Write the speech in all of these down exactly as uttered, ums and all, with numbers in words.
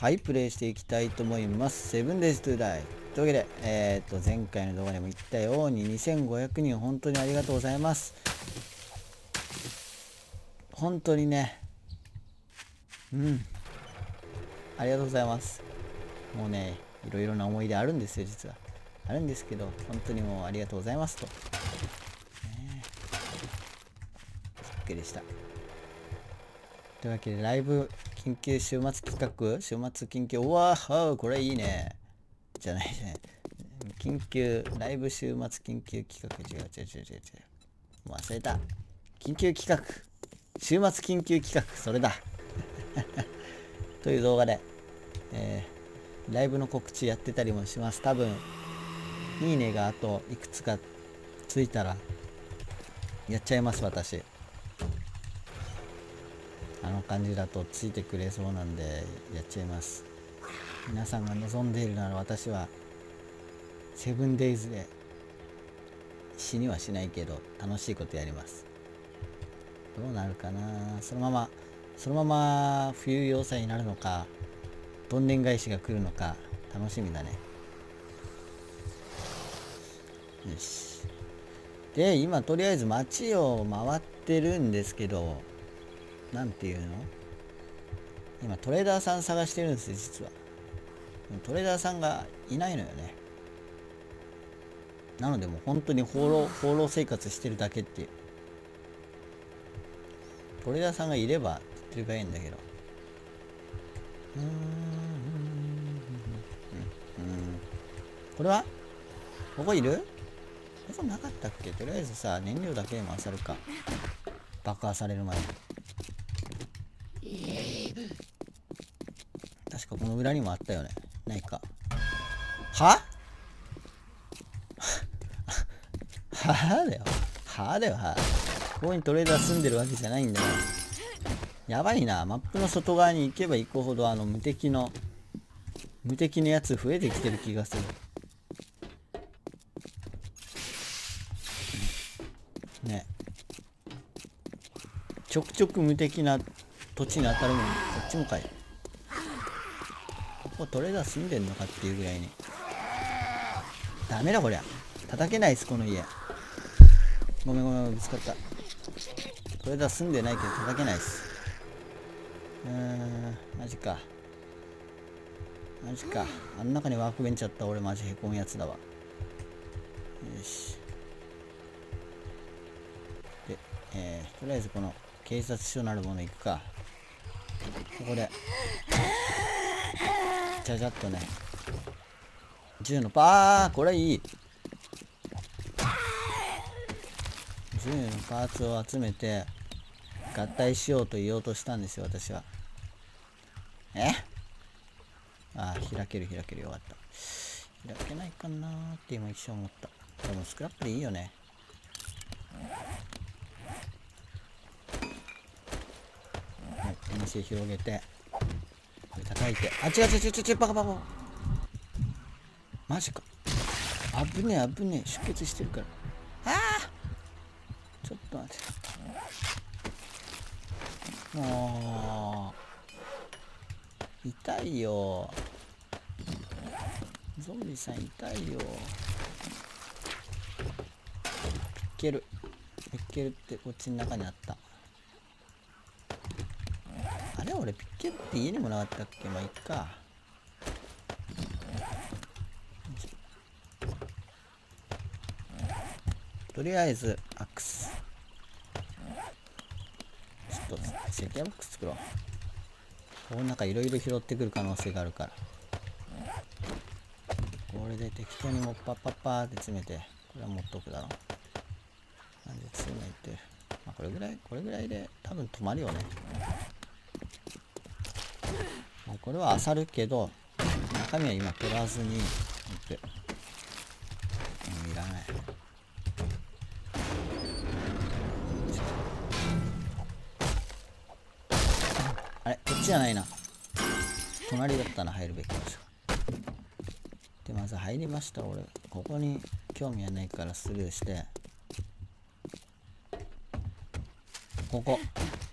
はい、プレイしていきたいと思います。セブンデイズトゥーダイ。というわけで、えー、っと、前回の動画でも言ったように、にせんごひゃくにん本当にありがとうございます。本当にね、うん、ありがとうございます。もうね、いろいろな思い出あるんですよ、実は。あるんですけど、本当にもうありがとうございますと。ね、そっけでした。というわけで、ライブ緊急週末企画、週末緊急、うわー、これいいね。じゃないじゃない。緊急、ライブ週末緊急企画、違う違う違う違う違う。もう忘れた。緊急企画、週末緊急企画、それだ。という動画で、えー、ライブの告知やってたりもします。多分、いいねがあといくつかついたら、やっちゃいます、私。あの感じだとついてくれそうなんでやっちゃいます。皆さんが望んでいるなら私はセブンデイズで死にはしないけど楽しいことやります。どうなるかな。そのままそのまま冬要塞になるのか、どんでん返しが来るのか楽しみだね。よし。で、今とりあえず街を回ってるんですけど、なんていうの、今トレーダーさん探してるんですよ、実は。トレーダーさんがいないのよね。なのでもう本当に放浪放浪生活してるだけっていう。トレーダーさんがいればって言ってればいいんだけど、うーん、うんうん、これはここいる、ここなかったっけ。とりあえずさ、燃料だけでも漁るか、爆破される前に。確かこの裏にもあったよね。ないか。ははだよ。はだよ、は。ここにトレーダー住んでるわけじゃないんだよ。やばいな。マップの外側に行けば行くほど、あの無敵の無敵のやつ増えてきてる気がする。ね。ちょくちょく無敵な土地に当たるのに、こっちもかい。ここトレーダー住んでんのかっていうぐらいに。ダメだこりゃ。叩けないっす、この家。ごめんごめん、ぶつかった。トレーダー住んでないけど叩けないっす。うーん、マジか。マジか。あん中にワークベンチあったら俺マジへこむやつだわ。よし。で、えー、とりあえずこの警察署なるもの行くか。ここでじゃじゃっとね、銃のパー、これいい。銃のパーツを集めて合体しようと言おうとしたんですよ、私は。え、ああ、開ける開ける、よかった。開けないかなーって今一瞬思った。でもスクラップでいいよね。広げて叩いて、あ、違う違う違う違う、バカバカ、マジか。危ねえ危ねえ、出血してるから。ああ、ちょっと待って、もう痛いよ、ゾンビさん痛いよ。ピッケル、ピッケルってこっちの中にあった。あれ、俺ピッケルって家にもなかったっけ。まあいっか。とりあえずアックス、ちょっと石油ボックス作ろう。この中いろいろ拾ってくる可能性があるから、これで適当にもうパッパッパーって詰めて、これは持っとくだろう。なんで詰めて、まあ、これぐらいこれぐらいで多分止まるよね。これは漁るけど、中身は今取らずに行く。うん、いらない。あれ、こっちじゃないな。隣だったな、入るべき場所。で、まず入りました。俺、ここに興味はないからスルーして。ここ、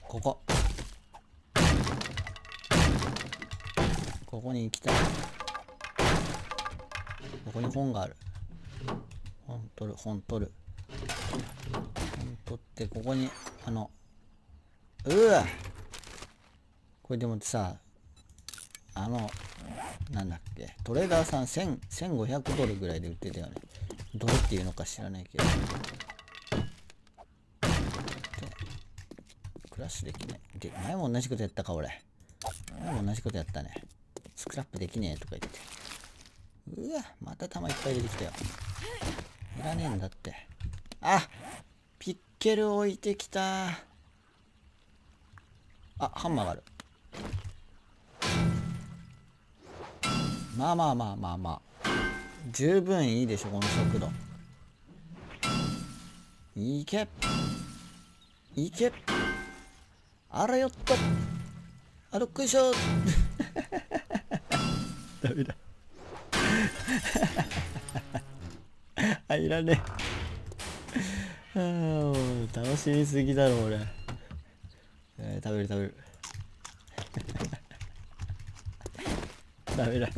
ここ。ここに行きたい。ここに本がある。本取る、本取る。本取って、ここに、あの、うわこれでもさ、あの、なんだっけ、トレーダーさんせんごひゃくドルぐらいで売ってたよね。どうっていうのか知らないけど。クラッシュできない。で、前も同じことやったか、俺。前も同じことやったね。スクラップできねえとか言って。うわ、また弾いっぱい出てきたよ。いらねえんだって。あ、ピッケル置いてきた。あ、ハンマーがある。まあまあまあまあまあ。十分いいでしょ、この速度。いけ。いけ。あらよっと。あどっこいしょ。ダメだ。あ、いらねえ。楽しみすぎだろ、俺。えー、食べる食べる。ダメだ。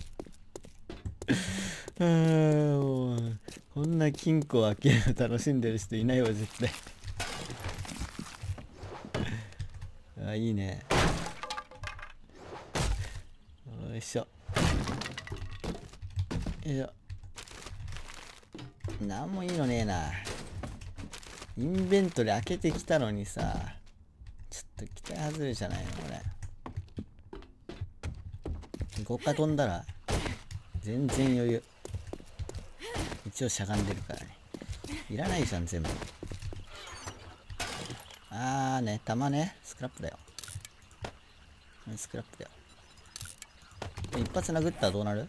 うーん、もうこんな金庫を開けるの楽しんでる人いないわ、絶対。あ、いいね。よいしょよいしょ。なんもいいのねえな。インベントリー開けてきたのにさ、ちょっと期待外れじゃないのこれ。ごかい飛んだら全然余裕。一応しゃがんでるからね。いらないじゃん全部。あーね、弾ね。スクラップだよ。スクラップだよ。一発殴ったらどうなる？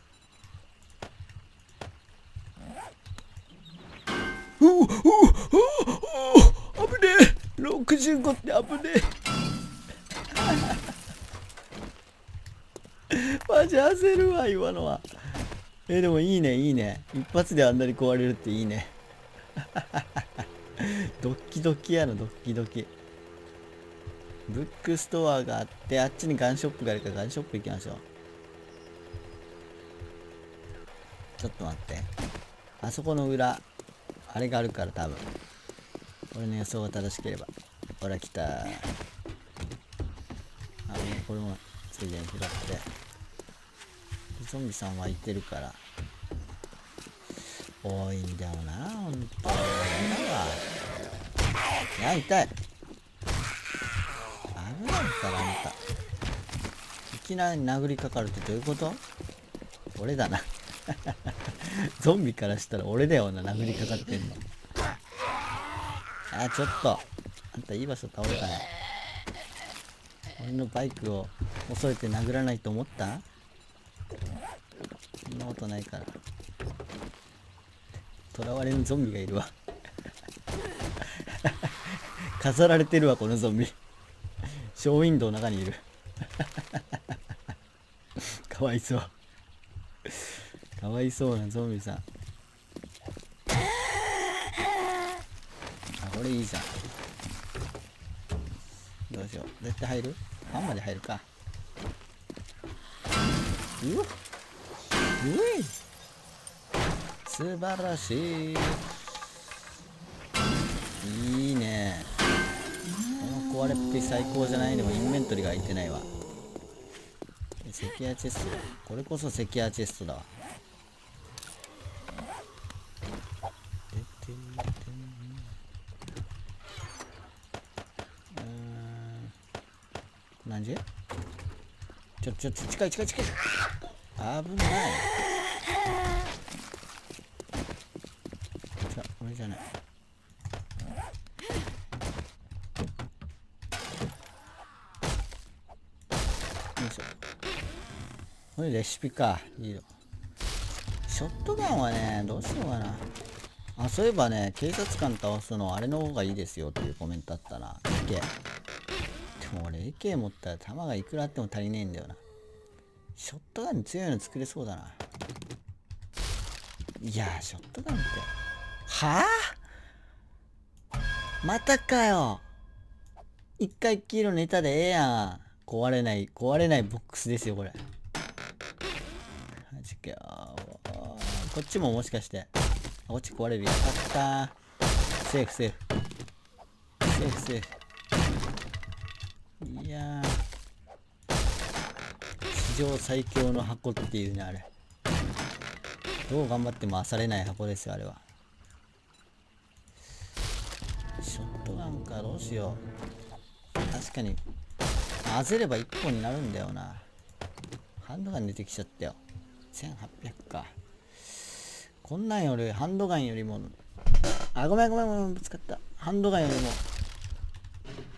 うおおおおおお、危ねえ。ろくじゅうごって危ねえ。マジ焦るわ今のは。えー、でもいいね、いいね。一発であんなに壊れるっていいね。ドッキドキやの、ドッキドキ。ブックストアがあって、あっちにガンショップがあるから、ガンショップ行きましょう。ちょっと待って、あそこの裏あれがあるから、多分俺の予想が正しければ。ほら来たー。あのこれもついでに拾って、ゾンビさんはいてるから多いんだよな、ほんとに。いや、痛い。危ないから、あんたいきなり殴りかかるってどういうこと？俺だな。ゾンビからしたら俺だよな、殴りかかってんの。あ、ちょっとあんたいい場所倒れたね。俺のバイクを襲えて殴らないと思った？そんなことないから。囚われのゾンビがいるわ。飾られてるわこのゾンビ。ショーウィンドウの中にいる。かわいそう、かわいそうなゾンビさん。あ、これいいじゃん。どうしよう、絶対入る？パンまで入るか。うわっ、うい、素晴らしい。いいね。この壊れっぷり最高じゃない？でもインベントリーが空いてないわ。セキュアチェスト、これこそセキュアチェストだわ。うん、何時？ちょちょちょ、近い近い近い。危ない。じゃ、俺じゃない。よいしょ。これレシピか。いいよ。ショットガンはね、どうしようかな。あ、そういえばね、警察官倒すのあれの方がいいですよっていうコメントあったな。エーケー。でも俺 エーケー 持ったら弾がいくらあっても足りねえんだよな。ショットガン強いの作れそうだな。いやー、ショットガンって、はあ、またかよ。一回きりのネタでええやん。壊れない、壊れないボックスですよこれ。ちかよ。こっちももしかして。こっち壊れるよ。やったー。セーフセーフ。セーフセーフ。いやー。史上最強の箱っていうね、あれ。どう頑張っても漁れない箱ですよ、あれは。ショットガンか、どうしよう。確かに。焦ればいっぽんになるんだよな。ハンドガン出てきちゃったよ。せんはっぴゃくか。こんなんよりハンドガンよりも、あ、ごめんごめんごめん、ぶつかった。ハンドガンよりも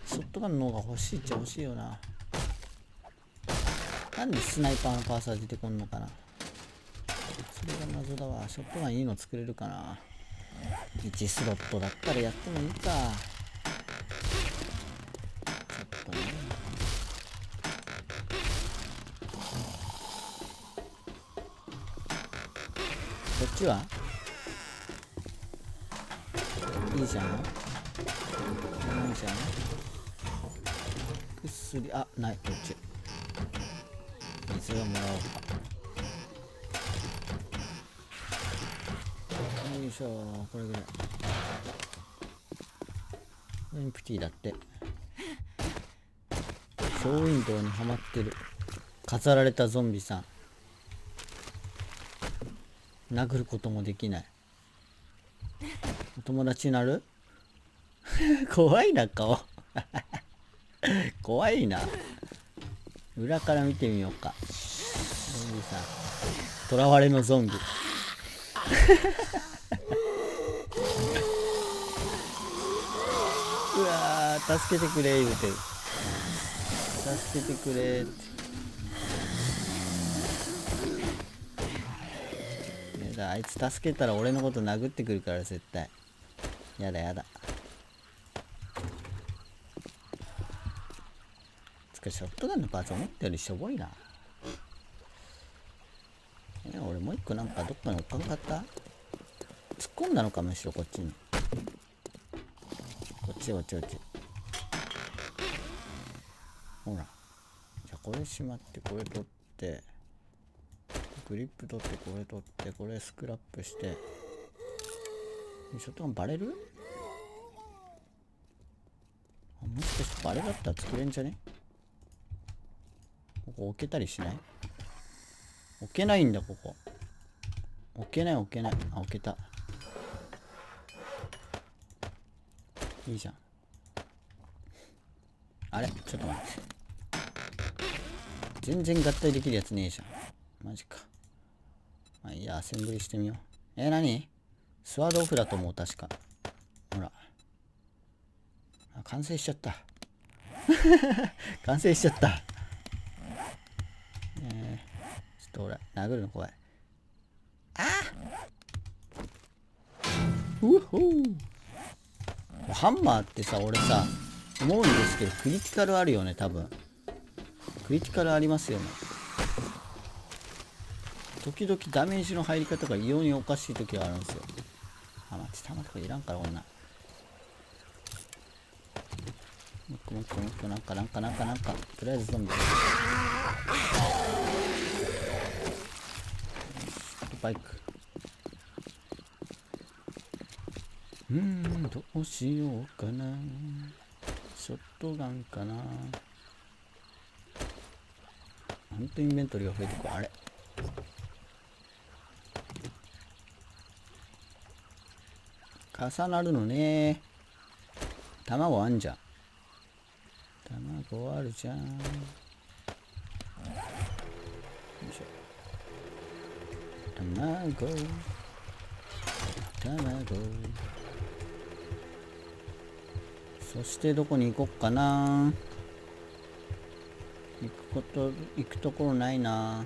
ショットガンの方が欲しいっちゃ欲しいよな。なんでスナイパーのパーサー出てこんのかな、それが謎だわ。ショットガンいいの作れるかな。いちスロットだったらやってもいいか。ちょっとね、こっちはいいじゃん、いいじゃん。薬、あ、ない。こっち水をもらおう。よいしょ、これぐらい。インプティだって。ショーウィンドウにはまってる飾られたゾンビさん、殴ることもできない。お友達になる怖いな、顔怖いな。裏から見てみようか。ゾンビさん、囚われのゾンビうわー、助けてくれ言うてる。助けてくれーって。あいつ助けたら俺のこと殴ってくるから絶対。やだやだ。つかショットガンのパーツ思ったよりしょぼいな。え、俺もう一個なんかどっかにおっかんかった。突っ込んだのか、むしろこっちに。こっちこっちこっち。ほら、じゃあこれしまって、これ取って、グリップ取って、これ取って、これスクラップして。ショットガンバレる？もしかしてバレだったら作れんじゃね？ここ置けたりしない？置けないんだ、ここ。置けない置けない。あ、置けた。いいじゃん。あれ？ちょっと待って。全然合体できるやつねえじゃん。マジか。まあいいや、アセンブリしてみよう。えー、何？スワードオフだと思う、確か。ほら。あ、完成しちゃった。完成しちゃった。えー、ちょっと俺、殴るの怖い。あーうほう。ハンマーってさ、俺さ、思うんですけど、クリティカルあるよね、多分。クリティカルありますよね。時々ダメージの入り方が異様におかしい時があるんですよ。あ、待って、弾とかいらんから、こんな。もっともっともっと、なんかなんかなんかなんか、とりあえずゾンビ。バイク。うーん、どうしようかな。ショットガンかな。ほんとインベントリーが増えてくる。あれ、重なるのね。卵あんじゃん。卵あるじゃん。よいしょ。卵。卵。そしてどこに行こっかな。行くこと、行くところないな。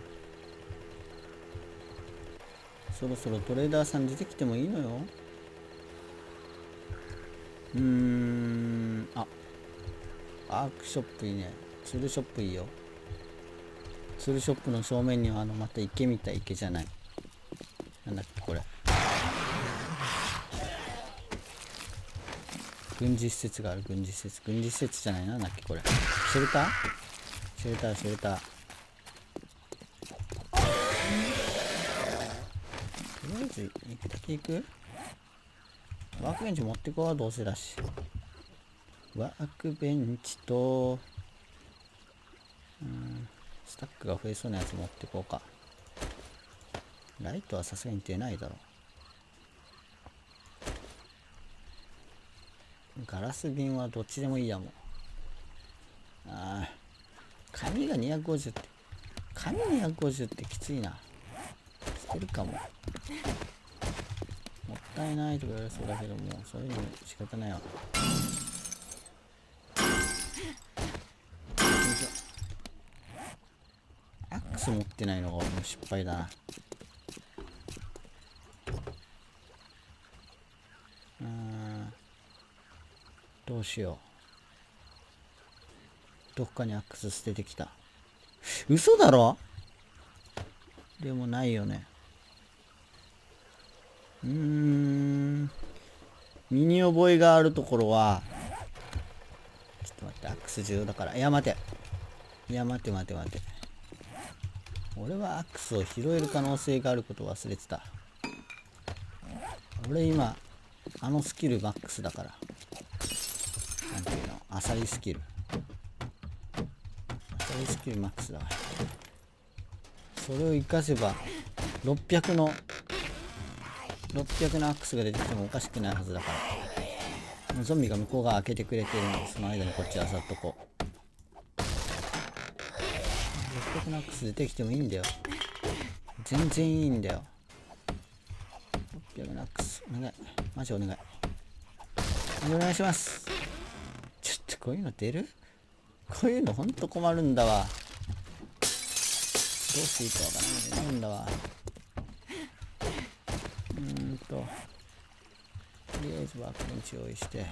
そろそろトレーダーさん出てきてもいいのよ。うーん、あ、ワークショップいいね。ツールショップいいよ。ツールショップの正面にはあのまた池みたい、池じゃない、なんだっけこれ、軍事施設がある。軍事施設、軍事施設じゃないな、なんだっけこれ、シェルター、シェルター、シェルター。ず行っていく。ワークベンチ持ってこう、どうせだし。ワークベンチと、うん、スタックが増えそうなやつ持ってこうか。ライトはさすがに出ないだろう。ガラス瓶はどっちでもいいやもん。ああ。紙がにひゃくごじゅうって、紙にひゃくごじゅうってきついな。捨てるかも。もったいないとか言われそうだけども、そういうの仕方ないわ。アックス持ってないのがもう失敗だな。うん、どうしよう。どっかにアックス捨ててきた。嘘だろ。でもないよね。うーん、身に覚えがあるところはちょっと待って、アックス重要だから。いや待て、いや待て待て待て、俺はアックスを拾える可能性があることを忘れてた。俺今あのスキルマックスだから、なんていうの、アサリスキルスキルマックスだわ。それを生かせばろっぴゃくのろっぴゃくのアックスが出てきてもおかしくないはずだから。ゾンビが向こう側開けてくれてるので、その間にこっち漁っとこう。ろっぴゃくのアックス出てきてもいいんだよ、全然いいんだよ。ろっぴゃくのアックスお願い、マジお願いお願いします。ちょっとこういうの出る、こういうのほんと困るんだわ。どうしていいかわからないんだわ。うーんと、とりあえずワークベンチ用意して、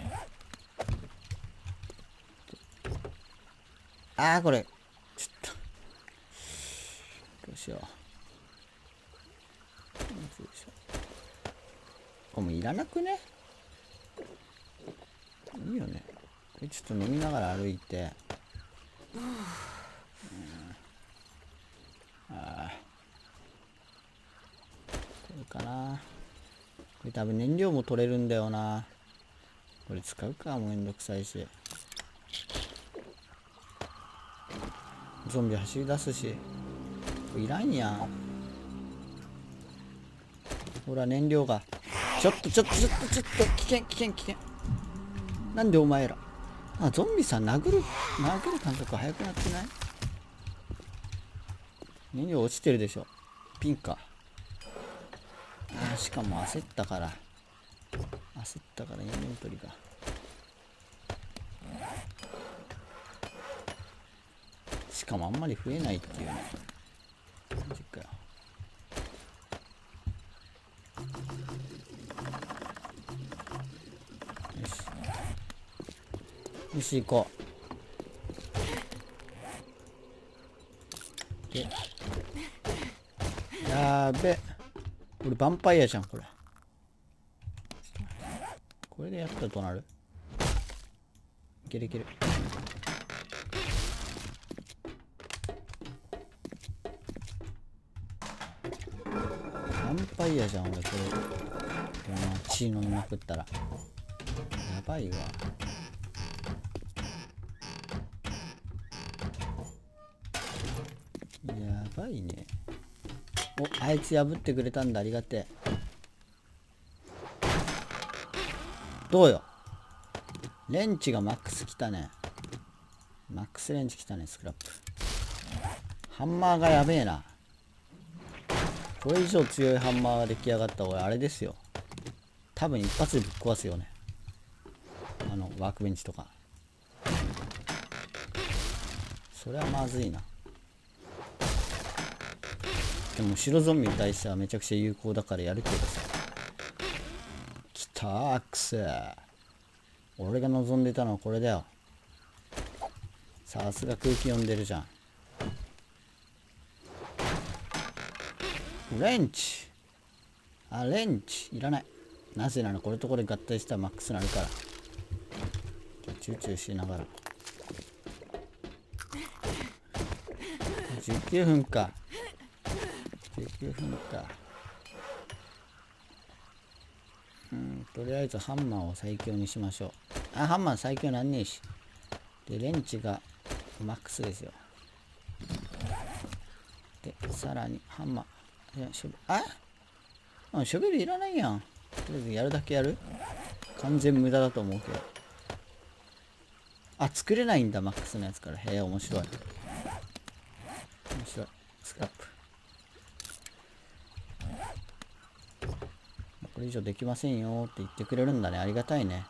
ああこれちょっとどうしよう。これもいらなくね、いいよね。これちょっと飲みながら歩いて、うん、ああこれかな。これ多分燃料も取れるんだよな。これ使うか、もうめんどくさいし。ゾンビ走り出すし、これいらんやん。ほら燃料が、ちょっとちょっとちょっとちょっと危険危険危険。なんでお前ら、あ、ゾンビさん殴る殴る感覚早くなってない？燃料落ちてるでしょ。ピンか。あ、しかも焦ったから。焦ったから燃料取りが。しかもあんまり増えないっていうね。マジかよ。よし。よし行こう。で、やーべ、俺ヴァンパイアじゃんこれ。これでやったらどうなる？いけるいける。ヴァンパイアじゃん俺これ。血飲みまくったらやばいわ。やばいね。お、あいつ破ってくれたんだ、ありがてえ。どうよ、レンチがマックスきたね。マックスレンチきたね。スクラップハンマーがやべえな。これ以上強いハンマーが出来上がったら俺あれですよ、多分一発でぶっ壊すよね、あのワークベンチとか。それはまずいな。でも白ゾンビに対してはめちゃくちゃ有効だからやるけどさ。きたーアックス。俺が望んでたのはこれだよ。さすが空気読んでるじゃん。レンチ、あレンチいらない。なぜならこれとこれ合体したらマックスなるから。チューチューしながらじゅうきゅうふんか。じゅうきゅうふんか。うん、とりあえずハンマーを最強にしましょう。あ、ハンマー最強なんねえし。で、レンチがマックスですよ。で、さらにハンマー。いや、ショベル、あっショベルいらないやん。とりあえずやるだけやる。完全無駄だと思うけど。あ、作れないんだ、マックスのやつから。へえ、面白い。面白い。スクラップ。これ以上できませんよって言ってくれるんだね。ありがたいね。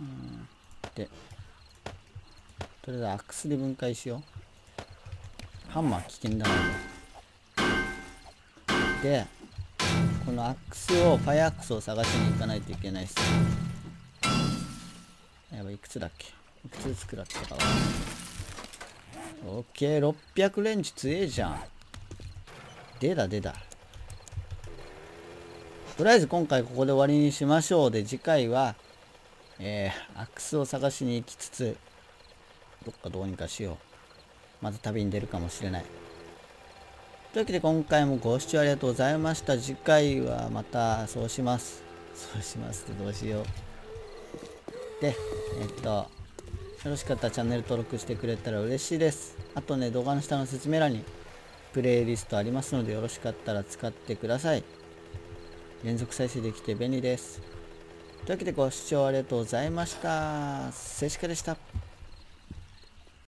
うん。で、とりあえずアクスで分解しよう。ハンマー危険だもんね。で、このアクスを、ファイアアクスを探しに行かないといけないっす。やばい、いくつだっけ？いくつ作られたかは。オッケー、ろっぴゃくレンチ強えじゃん。出だ出だ。とりあえず今回ここで終わりにしましょう。で、次回は、えー、アクスを探しに行きつつ、どっかどうにかしよう。また旅に出るかもしれない。というわけで今回もご視聴ありがとうございました。次回はまたそうします。そうしますってどうしよう。で、えっと、よろしかったらチャンネル登録してくれたら嬉しいです。あとね、動画の下の説明欄にプレイリストありますので、よろしかったら使ってください。連続再生できて便利です。というわけでご視聴ありがとうございました。せいしかでした。